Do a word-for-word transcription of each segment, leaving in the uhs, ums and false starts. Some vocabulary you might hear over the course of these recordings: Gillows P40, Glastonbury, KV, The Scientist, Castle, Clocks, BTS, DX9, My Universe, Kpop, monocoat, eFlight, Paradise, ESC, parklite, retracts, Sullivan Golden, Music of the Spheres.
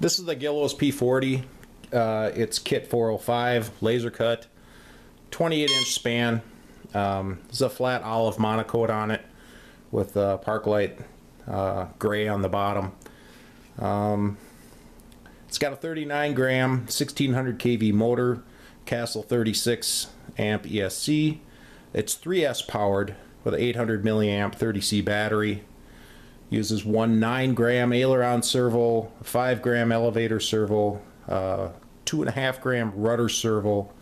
This is the Gillows P forty. Uh, it's kit four oh five, laser cut, twenty-eight inch span. Um, there's a flat olive monocoat on it with uh, park light uh, gray on the bottom. Um, it's got a thirty-nine gram, sixteen hundred K V motor, Castle thirty-six amp E S C. It's three S powered with an eight hundred milliamp thirty C battery. Uses one nine gram aileron servo, five gram elevator servo, uh, two point five gram rudder servo,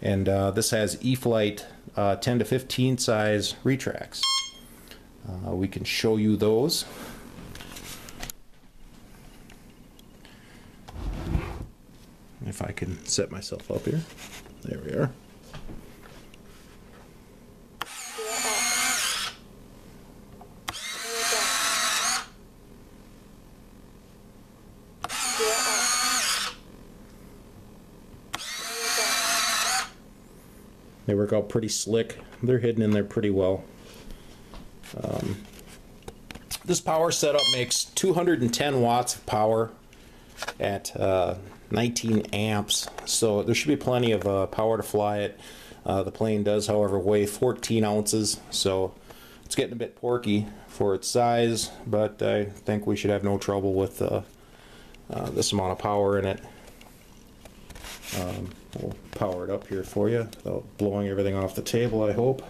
and uh, this has eFlight uh, ten to fifteen size retracts. Uh, we can show you those. If I can set myself up here. There we are. They work out pretty slick. They're hidden in there pretty well. Um, this power setup makes two hundred ten watts of power at uh, nineteen amps, so there should be plenty of uh, power to fly it. Uh, the plane does, however, weigh fourteen ounces, so it's getting a bit porky for its size, but I think we should have no trouble with uh, uh, this amount of power in it. Um, we'll power it up here for you without blowing everything off the table, I hope.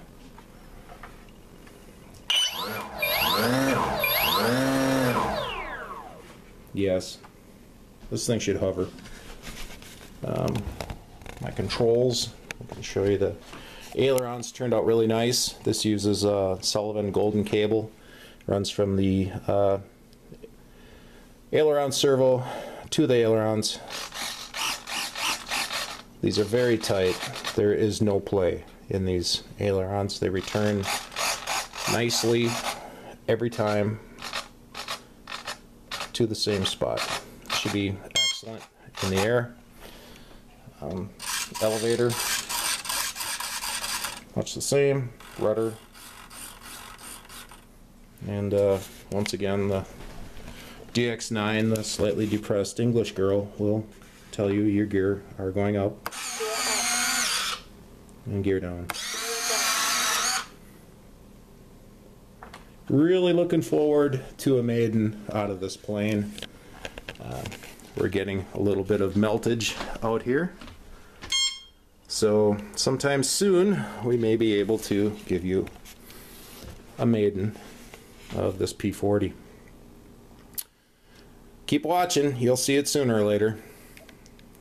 Yes, this thing should hover. Um, my controls, I can show you the ailerons turned out really nice. This uses a uh, Sullivan Golden cable. It runs from the uh, aileron servo to the ailerons. These are very tight. There is no play in these ailerons. They return nicely every time to the same spot. Should be excellent in the air. Um, elevator, much the same. Rudder, and uh, once again the D X nine, the slightly depressed English girl, will tell you your gear are going up and gear down. Really looking forward to a maiden out of this plane. Uh, we're getting a little bit of meltage out here, so sometime soon we may be able to give you a maiden of this P forty. Keep watching, you'll see it sooner or later.